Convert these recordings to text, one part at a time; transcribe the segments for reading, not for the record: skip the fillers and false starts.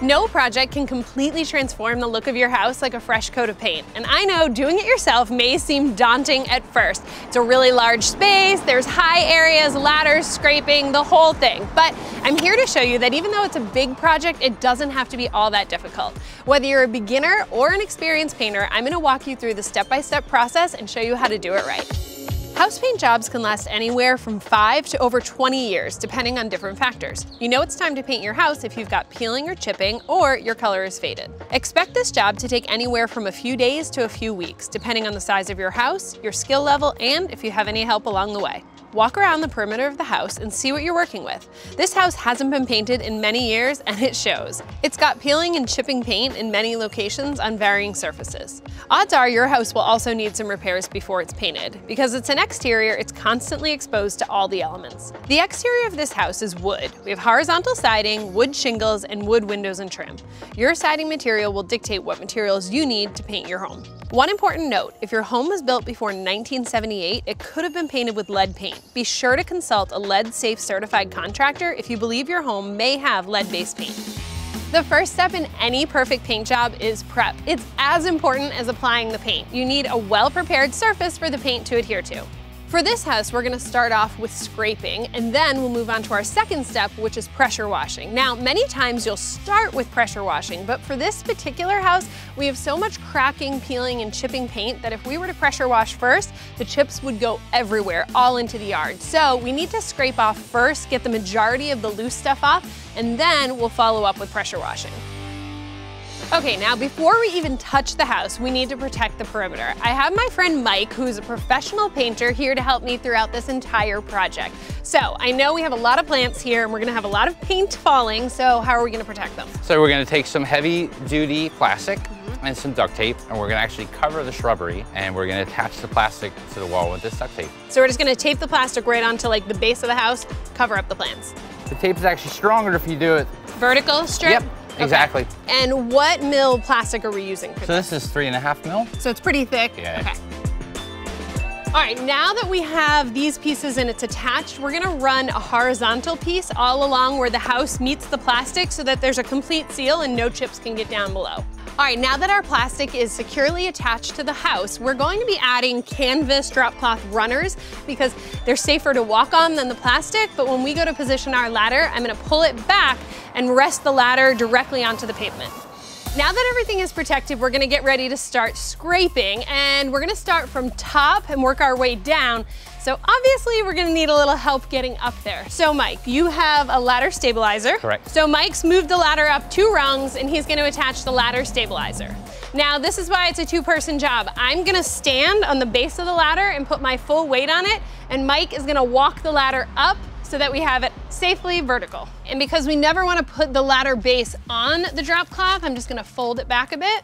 No project can completely transform the look of your house like a fresh coat of paint. And I know doing it yourself may seem daunting at first. It's a really large space, there's high areas, ladders, scraping, the whole thing. But I'm here to show you that even though it's a big project, it doesn't have to be all that difficult. Whether you're a beginner or an experienced painter, I'm gonna walk you through the step-by-step process and show you how to do it right. House paint jobs can last anywhere from 5 to over 20 years, depending on different factors. You know it's time to paint your house if you've got peeling or chipping or your color is faded. Expect this job to take anywhere from a few days to a few weeks, depending on the size of your house, your skill level, and if you have any help along the way. Walk around the perimeter of the house and see what you're working with. This house hasn't been painted in many years and it shows. It's got peeling and chipping paint in many locations on varying surfaces. Odds are your house will also need some repairs before it's painted. Because it's an exterior, it's constantly exposed to all the elements. The exterior of this house is wood. We have horizontal siding, wood shingles, and wood windows and trim. Your siding material will dictate what materials you need to paint your home. One important note, if your home was built before 1978, it could have been painted with lead paint. Be sure to consult a lead-safe certified contractor if you believe your home may have lead-based paint. The first step in any perfect paint job is prep. It's as important as applying the paint. You need a well-prepared surface for the paint to adhere to. For this house, we're gonna start off with scraping, and then we'll move on to our second step, which is pressure washing. Now, many times you'll start with pressure washing, but for this particular house, we have so much cracking, peeling, and chipping paint that if we were to pressure wash first, the chips would go everywhere, all into the yard. So we need to scrape off first, get the majority of the loose stuff off, and then we'll follow up with pressure washing. Okay, now before we even touch the house, we need to protect the perimeter. I have my friend Mike, who's a professional painter, here to help me throughout this entire project. So I know we have a lot of plants here and we're gonna have a lot of paint falling, so how are we gonna protect them? So we're gonna take some heavy duty plastic and some duct tape, and we're gonna actually cover the shrubbery, and we're gonna attach the plastic to the wall with this duct tape. So we're just gonna tape the plastic right onto like the base of the house, cover up the plants. The tape is actually stronger if you do it. Vertical strip? Yep. Okay. Exactly. And what mil plastic are we using for this? So this is 3.5 mil. So it's pretty thick. Yeah. Okay. All right, now that we have these pieces and it's attached, we're gonna run a horizontal piece all along where the house meets the plastic so that there's a complete seal and no chips can get down below. All right, now that our plastic is securely attached to the house, we're going to be adding canvas drop cloth runners because they're safer to walk on than the plastic, but when we go to position our ladder, I'm gonna pull it back and rest the ladder directly onto the pavement. Now that everything is protected, we're gonna get ready to start scraping, and we're gonna start from top and work our way down. So obviously we're gonna need a little help getting up there. So Mike, you have a ladder stabilizer. Correct. So Mike's moved the ladder up 2 rungs and he's gonna attach the ladder stabilizer. Now this is why it's a 2-person job. I'm gonna stand on the base of the ladder and put my full weight on it, and Mike is gonna walk the ladder up so that we have it safely vertical. And because we never wanna put the ladder base on the drop cloth, I'm just gonna fold it back a bit.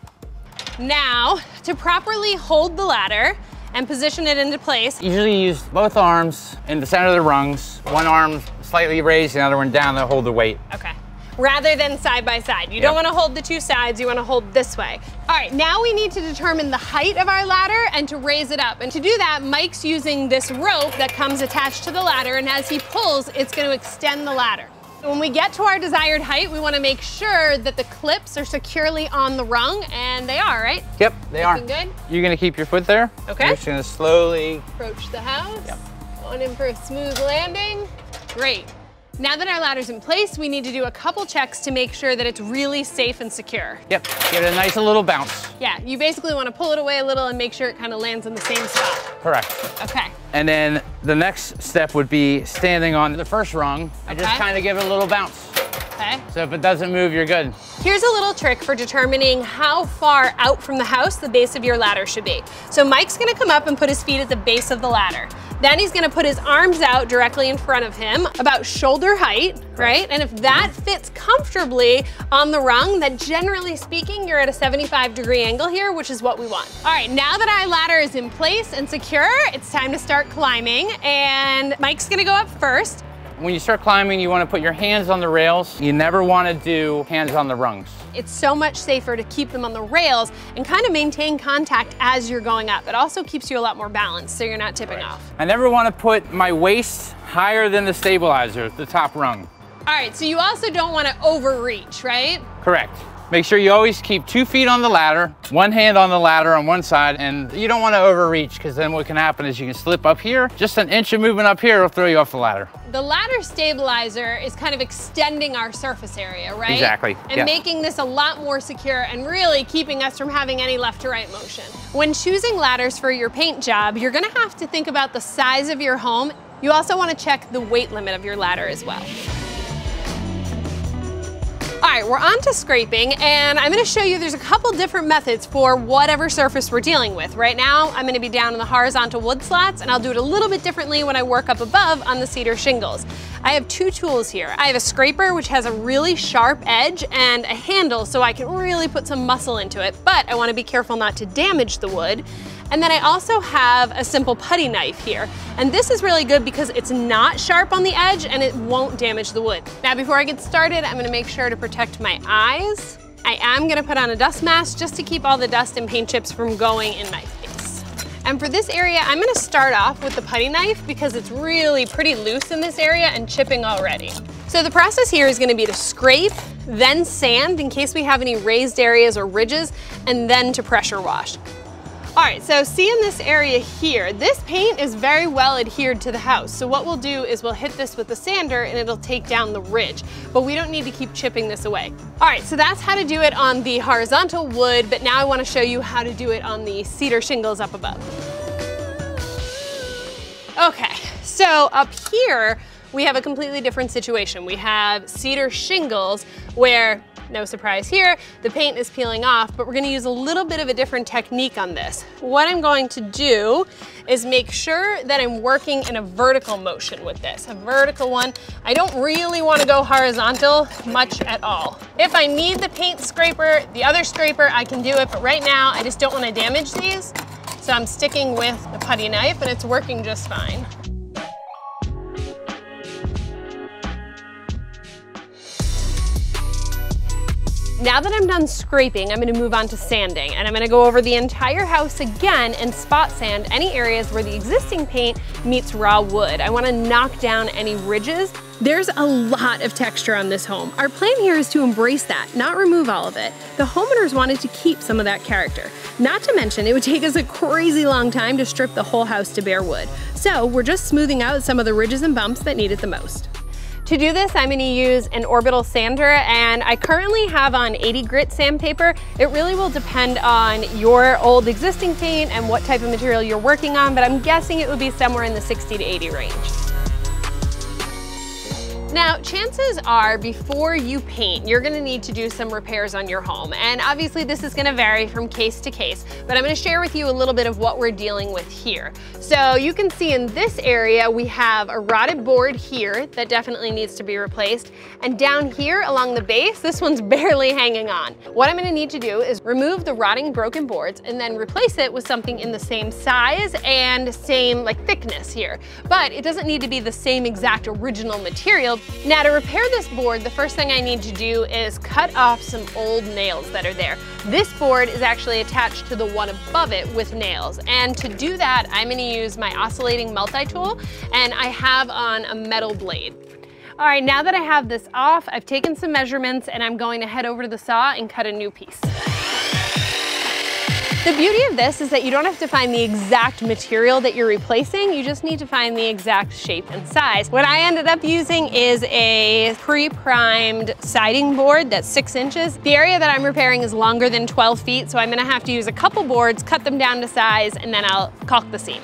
Now, to properly hold the ladder and position it into place. Usually use both arms in the center of the rungs. One arm slightly raised, the other one down to hold the weight. Okay. Rather than side by side. You don't want to hold the 2 sides, you want to hold this way. All right, now we need to determine the height of our ladder and to raise it up. And to do that, Mike's using this rope that comes attached to the ladder, and as he pulls, it's going to extend the ladder. When we get to our desired height, we want to make sure that the clips are securely on the rung, and they are, right? Yep, they are. Looking good? You're going to keep your foot there. Okay. You're just going to slowly approach the house. Yep. Going in for a smooth landing. Great. Now that our ladder's in place, we need to do a couple checks to make sure that it's really safe and secure. Yep, give it a nice little bounce. Yeah, you basically want to pull it away a little and make sure it kind of lands in the same spot. Correct. Okay. And then the next step would be standing on the first rung and just kind of give it a little bounce. Okay. So if it doesn't move, you're good. Here's a little trick for determining how far out from the house the base of your ladder should be. So Mike's gonna come up and put his feet at the base of the ladder. Then he's gonna put his arms out directly in front of him, about shoulder height, right? And if that fits comfortably on the rung, then generally speaking, you're at a 75-degree angle here, which is what we want. All right, now that our ladder is in place and secure, it's time to start climbing, and Mike's gonna go up first. When you start climbing, you want to put your hands on the rails. You never want to do hands on the rungs. It's so much safer to keep them on the rails and kind of maintain contact as you're going up. It also keeps you a lot more balanced, so you're not tipping off. I never want to put my waist higher than the stabilizer, the top rung. All right, so you also don't want to overreach, right? Correct. Make sure you always keep 2 feet on the ladder, one hand on the ladder on one side, and you don't want to overreach because then what can happen is you can slip up here. Just an inch of movement up here will throw you off the ladder. The ladder stabilizer is kind of extending our surface area, right? Exactly. And yeah, making this a lot more secure and really keeping us from having any left to right motion. When choosing ladders for your paint job, you're going to have to think about the size of your home. You also want to check the weight limit of your ladder as well. All right, we're on to scraping, and I'm gonna show you there's a couple different methods for whatever surface we're dealing with. Right now, I'm gonna be down in the horizontal wood slats, and I'll do it a little bit differently when I work up above on the cedar shingles. I have two tools here. I have a scraper, which has a really sharp edge and a handle, so I can really put some muscle into it, but I wanna be careful not to damage the wood. And then I also have a simple putty knife here. And this is really good because it's not sharp on the edge and it won't damage the wood. Now, before I get started, I'm gonna make sure to protect my eyes. I am gonna put on a dust mask just to keep all the dust and paint chips from going in my face. And for this area, I'm gonna start off with the putty knife because it's really pretty loose in this area and chipping already. So the process here is gonna be to scrape, then sand in case we have any raised areas or ridges, and then to pressure wash. All right, so see in this area here, this paint is very well adhered to the house. So what we'll do is we'll hit this with the sander and it'll take down the ridge, but we don't need to keep chipping this away. All right, so that's how to do it on the horizontal wood, but now I want to show you how to do it on the cedar shingles up above. Okay, so up here, we have a completely different situation. We have cedar shingles where, no surprise here, the paint is peeling off, but we're gonna use a little bit of a different technique on this. What I'm going to do is make sure that I'm working in a vertical motion with this, a vertical one. I don't really wanna go horizontal much at all. If I need the paint scraper, the other scraper, I can do it, but right now I just don't wanna damage these. So I'm sticking with the putty knife and it's working just fine. Now that I'm done scraping, I'm gonna move on to sanding, and I'm gonna go over the entire house again and spot sand any areas where the existing paint meets raw wood. I wanna knock down any ridges. There's a lot of texture on this home. Our plan here is to embrace that, not remove all of it. The homeowners wanted to keep some of that character. Not to mention, it would take us a crazy long time to strip the whole house to bare wood. So we're just smoothing out some of the ridges and bumps that need it the most. To do this, I'm gonna use an orbital sander, and I currently have on 80 grit sandpaper. It really will depend on your old existing paint and what type of material you're working on, but I'm guessing it would be somewhere in the 60 to 80 range. Now, chances are before you paint, you're gonna need to do some repairs on your home. And obviously this is gonna vary from case to case, but I'm gonna share with you a little bit of what we're dealing with here. So you can see in this area, we have a rotted board here that definitely needs to be replaced. And down here along the base, this one's barely hanging on. What I'm gonna need to do is remove the rotting broken boards and then replace it with something in the same size and same like thickness here. But it doesn't need to be the same exact original material. Now, to repair this board, the first thing I need to do is cut off some old nails that are there. This board is actually attached to the one above it with nails. And to do that, I'm gonna use my oscillating multi-tool, and I have on a metal blade. All right, now that I have this off, I've taken some measurements and I'm going to head over to the saw and cut a new piece. The beauty of this is that you don't have to find the exact material that you're replacing, you just need to find the exact shape and size. What I ended up using is a pre-primed siding board that's 6 inches. The area that I'm repairing is longer than 12 feet, so I'm gonna have to use a couple boards, cut them down to size, and then I'll caulk the seam.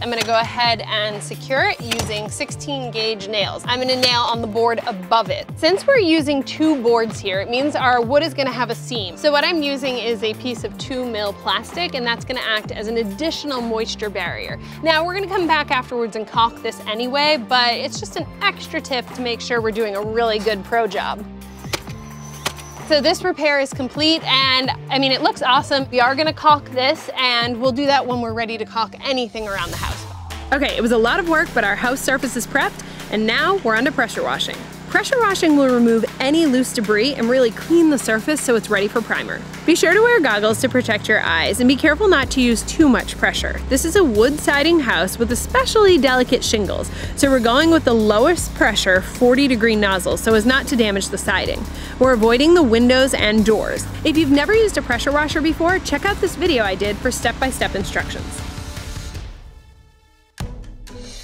I'm gonna go ahead and secure it using 16 gauge nails. I'm gonna nail on the board above it. Since we're using two boards here, it means our wood is gonna have a seam. So what I'm using is a piece of 2 mil plastic, and that's gonna act as an additional moisture barrier. Now we're gonna come back afterwards and caulk this anyway, but it's just an extra tip to make sure we're doing a really good pro job. So this repair is complete, and I mean, it looks awesome. We are gonna caulk this, and we'll do that when we're ready to caulk anything around the house. Okay, it was a lot of work, but our house surface is prepped, and now we're on to pressure washing. Pressure washing will remove any loose debris and really clean the surface so it's ready for primer. Be sure to wear goggles to protect your eyes and be careful not to use too much pressure. This is a wood siding house with especially delicate shingles, so we're going with the lowest pressure 40-degree nozzle so as not to damage the siding. We're avoiding the windows and doors. If you've never used a pressure washer before, check out this video I did for step-by-step instructions.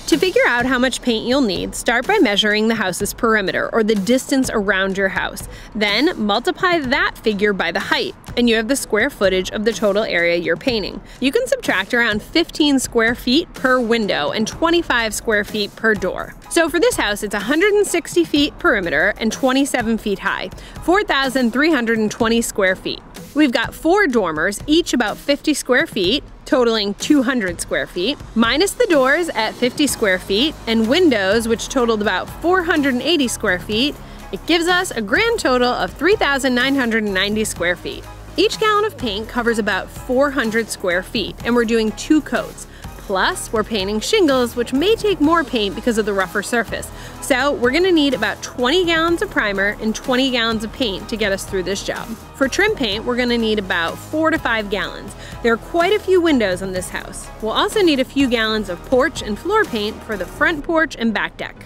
To figure out how much paint you'll need, start by measuring the house's perimeter, or the distance around your house. Then multiply that figure by the height, and you have the square footage of the total area you're painting. You can subtract around 15 square feet per window and 25 square feet per door. So for this house, it's 160 feet perimeter and 27 feet high, 4,320 square feet. We've got 4 dormers, each about 50 square feet, totaling 200 square feet, minus the doors at 50 square feet, and windows, which totaled about 480 square feet. It gives us a grand total of 3,990 square feet. Each gallon of paint covers about 400 square feet, and we're doing 2 coats. Plus, we're painting shingles, which may take more paint because of the rougher surface. So we're gonna need about 20 gallons of primer and 20 gallons of paint to get us through this job. For trim paint, we're gonna need about 4 to 5 gallons. There are quite a few windows on this house. We'll also need a few gallons of porch and floor paint for the front porch and back deck.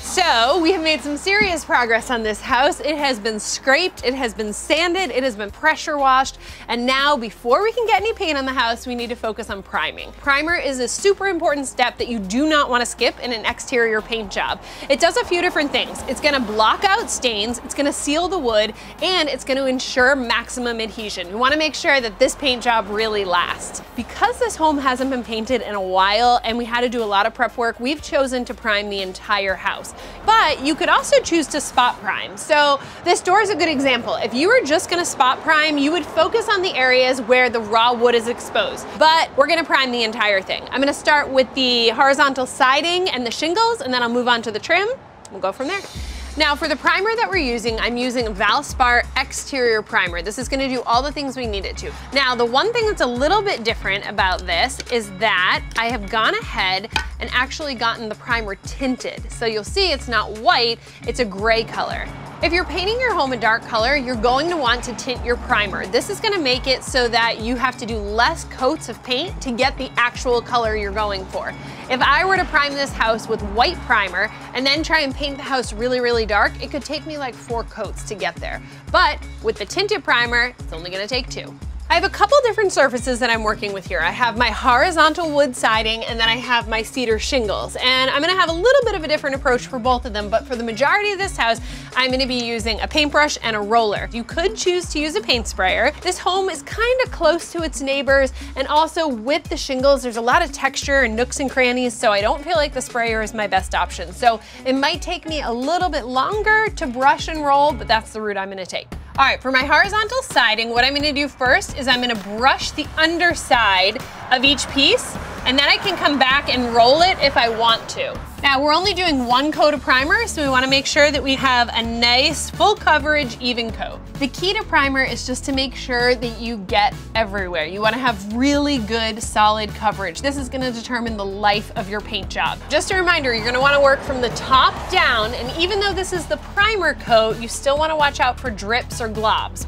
So we have made some serious progress on this house. It has been scraped, it has been sanded, it has been pressure washed, and now before we can get any paint on the house, we need to focus on priming. Primer is a super important step that you do not want to skip in an exterior paint job. It does a few different things. It's going to block out stains, it's going to seal the wood, and it's going to ensure maximum adhesion. You want to make sure that this paint job really lasts. Because this home hasn't been painted in a while and we had to do a lot of prep work, we've chosen to prime the entire house. But you could also choose to spot prime. So this door is a good example. If you were just gonna spot prime, you would focus on the areas where the raw wood is exposed. But we're gonna prime the entire thing. I'm gonna start with the horizontal siding and the shingles, and then I'll move on to the trim. We'll go from there. Now for the primer that we're using, I'm using Valspar Exterior Primer. This is gonna do all the things we need it to. Now the one thing that's a little bit different about this is that I have gone ahead and actually gotten the primer tinted. So you'll see it's not white, it's a gray color. If you're painting your home a dark color, you're going to want to tint your primer. This is gonna make it so that you have to do less coats of paint to get the actual color you're going for. If I were to prime this house with white primer and then try and paint the house really, really dark, it could take me like 4 coats to get there. But with the tinted primer, it's only gonna take 2. I have a couple different surfaces that I'm working with here. I have my horizontal wood siding, and then I have my cedar shingles. And I'm gonna have a little bit of a different approach for both of them, but for the majority of this house, I'm gonna be using a paintbrush and a roller. You could choose to use a paint sprayer. This home is kind of close to its neighbors, and also with the shingles, there's a lot of texture and nooks and crannies, so I don't feel like the sprayer is my best option. So it might take me a little bit longer to brush and roll, but that's the route I'm gonna take. All right, for my horizontal siding, what I'm gonna do first is I'm gonna brush the underside of each piece, and then I can come back and roll it if I want to. Now, we're only doing 1 coat of primer, so we wanna make sure that we have a nice, full coverage, even coat. The key to primer is just to make sure that you get everywhere. You wanna have really good, solid coverage. This is gonna determine the life of your paint job. Just a reminder, you're gonna wanna work from the top down, and even though this is the primer coat, you still wanna watch out for drips or globs.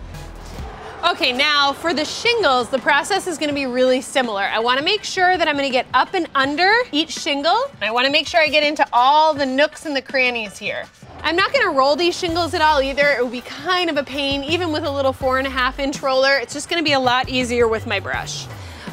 Okay, now for the shingles, the process is gonna be really similar. I wanna make sure that I'm gonna get up and under each shingle. I wanna make sure I get into all the nooks and the crannies here. I'm not gonna roll these shingles at all either. It would be kind of a pain, even with a little 4.5-inch roller. It's just gonna be a lot easier with my brush.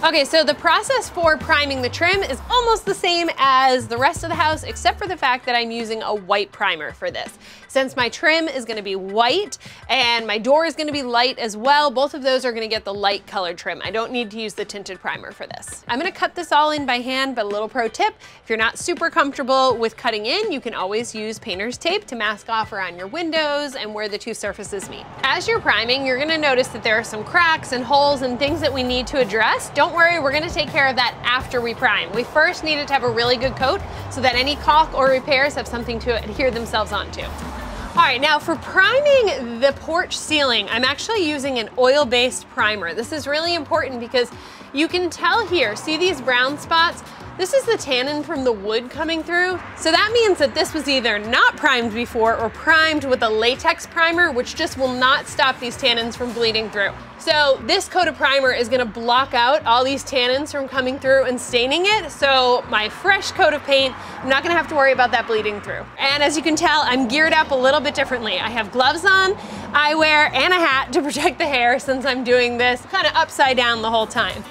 Okay, so the process for priming the trim is almost the same as the rest of the house, except for the fact that I'm using a white primer for this. Since my trim is gonna be white and my door is gonna be light as well, both of those are gonna get the light colored trim. I don't need to use the tinted primer for this. I'm gonna cut this all in by hand, but a little pro tip, if you're not super comfortable with cutting in, you can always use painter's tape to mask off around your windows and where the two surfaces meet. As you're priming, you're gonna notice that there are some cracks and holes and things that we need to address. Don't worry, we're gonna take care of that after we prime. We first need it to have a really good coat so that any caulk or repairs have something to adhere themselves onto. All right, now for priming the porch ceiling, I'm actually using an oil-based primer. This is really important because you can tell here, see these brown spots? This is the tannin from the wood coming through. So that means that this was either not primed before or primed with a latex primer, which just will not stop these tannins from bleeding through. So this coat of primer is gonna block out all these tannins from coming through and staining it. So my fresh coat of paint, I'm not gonna have to worry about that bleeding through. And as you can tell, I'm geared up a little bit differently. I have gloves on, eyewear, and a hat to protect the hair since I'm doing this kind of upside down the whole time.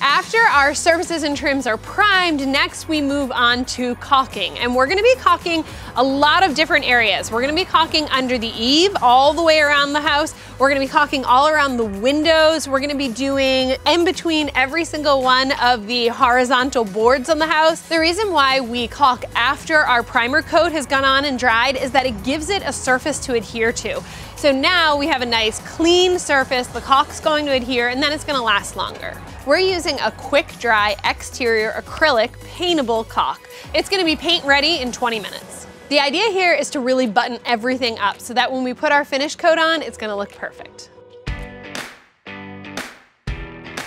After our surfaces and trims are primed, next we move on to caulking. And we're gonna be caulking a lot of different areas. We're gonna be caulking under the eave, all the way around the house. We're gonna be caulking all around the windows. We're gonna be doing in between every single one of the horizontal boards on the house. The reason why we caulk after our primer coat has gone on and dried is that it gives it a surface to adhere to. So now we have a nice clean surface, the caulk's going to adhere, and then it's gonna last longer. We're using a quick dry exterior acrylic paintable caulk. It's gonna be paint ready in 20 minutes. The idea here is to really button everything up so that when we put our finish coat on, it's gonna look perfect.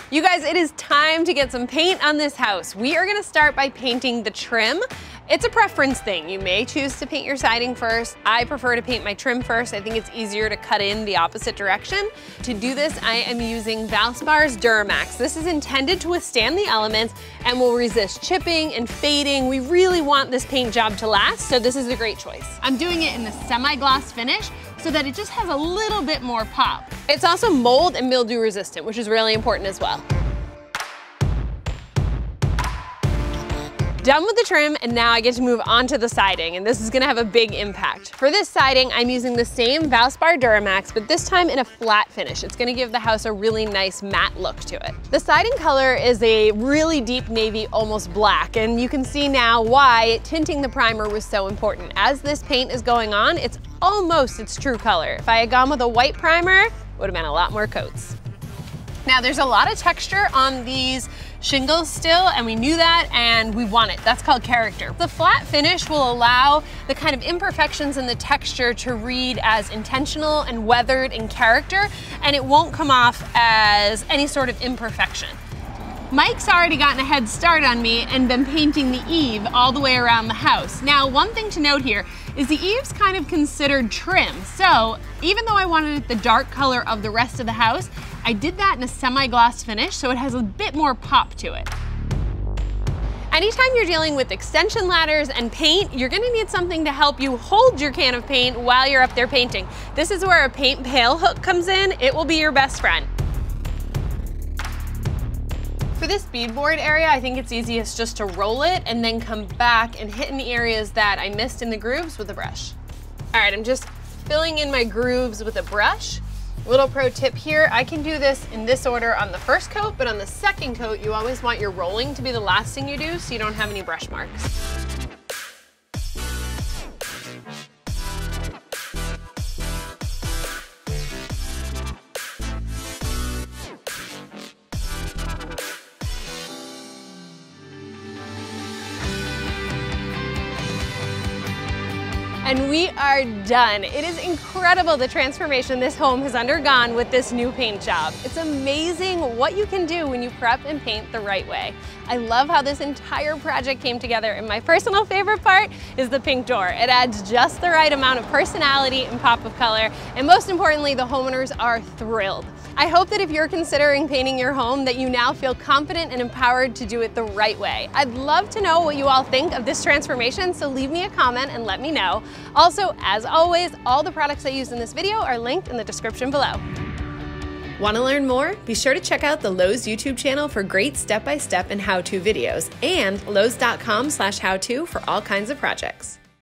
You guys, it is time to get some paint on this house. We are gonna start by painting the trim. It's a preference thing. You may choose to paint your siding first. I prefer to paint my trim first. I think it's easier to cut in the opposite direction. To do this, I am using Valspar's Duramax. This is intended to withstand the elements and will resist chipping and fading. We really want this paint job to last, so this is a great choice. I'm doing it in the semi-gloss finish so that it just has a little bit more pop. It's also mold and mildew resistant, which is really important as well. Done with the trim, and now I get to move on to the siding, and this is gonna have a big impact. For this siding, I'm using the same Valspar Duramax, but this time in a flat finish. It's gonna give the house a really nice matte look to it. The siding color is a really deep navy, almost black, and you can see now why tinting the primer was so important. As this paint is going on, it's almost its true color. If I had gone with a white primer, it would've been a lot more coats. Now, there's a lot of texture on these shingles still, and we knew that, and we want it. That's called character. The flat finish will allow the kind of imperfections in the texture to read as intentional and weathered in character, and it won't come off as any sort of imperfection. Mike's already gotten a head start on me and been painting the eave all the way around the house. Now, one thing to note here is the eave's kind of considered trim. So even though I wanted it the dark color of the rest of the house, I did that in a semi-gloss finish, so it has a bit more pop to it. Anytime you're dealing with extension ladders and paint, you're gonna need something to help you hold your can of paint while you're up there painting. This is where a paint pail hook comes in. It will be your best friend. For this beadboard area, I think it's easiest just to roll it and then come back and hit in the areas that I missed in the grooves with a brush. All right, I'm just filling in my grooves with a brush. Little pro tip here, I can do this in this order on the first coat, but on the second coat, you always want your rolling to be the last thing you do so you don't have any brush marks. And we are done. It is incredible the transformation this home has undergone with this new paint job. It's amazing what you can do when you prep and paint the right way. I love how this entire project came together, and my personal favorite part is the pink door. It adds just the right amount of personality and pop of color, and most importantly, the homeowners are thrilled. I hope that if you're considering painting your home that you now feel confident and empowered to do it the right way. I'd love to know what you all think of this transformation, so leave me a comment and let me know. Also, as always, all the products I used in this video are linked in the description below. Want to learn more? Be sure to check out the Lowe's YouTube channel for great step-by-step and how-to videos, and lowes.com/howto for all kinds of projects.